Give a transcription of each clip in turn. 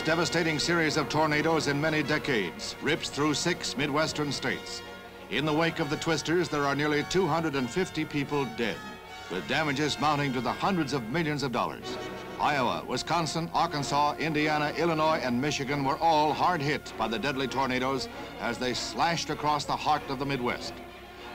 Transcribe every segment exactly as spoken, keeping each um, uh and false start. most devastating series of tornadoes in many decades rips through six Midwestern states. In the wake of the twisters, there are nearly two hundred fifty people dead, with damages mounting to the hundreds of millions of dollars. Iowa, Wisconsin, Arkansas, Indiana, Illinois, and Michigan were all hard hit by the deadly tornadoes as they slashed across the heart of the Midwest.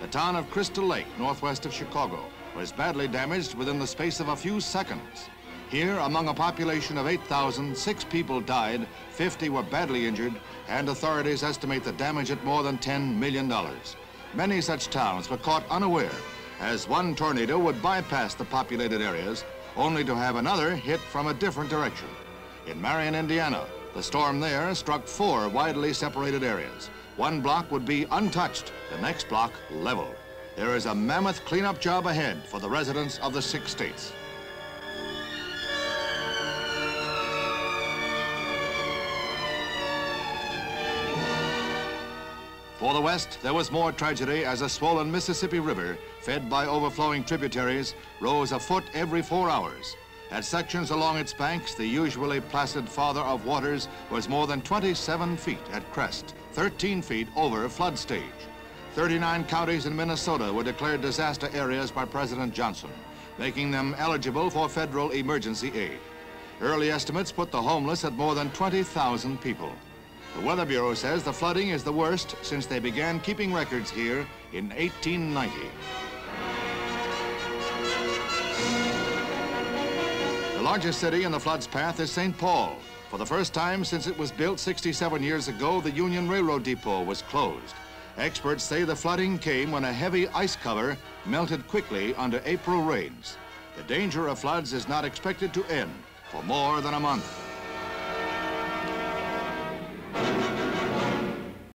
The town of Crystal Lake, northwest of Chicago, was badly damaged within the space of a few seconds. Here, among a population of eight thousand, six people died, fifty were badly injured, and authorities estimate the damage at more than ten million dollars. Many such towns were caught unaware, as one tornado would bypass the populated areas, only to have another hit from a different direction. In Marion, Indiana, the storm there struck four widely separated areas. One block would be untouched, the next block leveled. There is a mammoth cleanup job ahead for the residents of the six states. For the West, there was more tragedy as a swollen Mississippi River, fed by overflowing tributaries, rose a foot every four hours. At sections along its banks, the usually placid Father of Waters was more than twenty-seven feet at crest, thirteen feet over flood stage. thirty-nine counties in Minnesota were declared disaster areas by President Johnson, making them eligible for federal emergency aid. Early estimates put the homeless at more than twenty thousand people. The Weather Bureau says the flooding is the worst since they began keeping records here in eighteen ninety. The largest city in the flood's path is Saint Paul. For the first time since it was built sixty-seven years ago, the Union Railroad Depot was closed. Experts say the flooding came when a heavy ice cover melted quickly under April rains. The danger of floods is not expected to end for more than a month.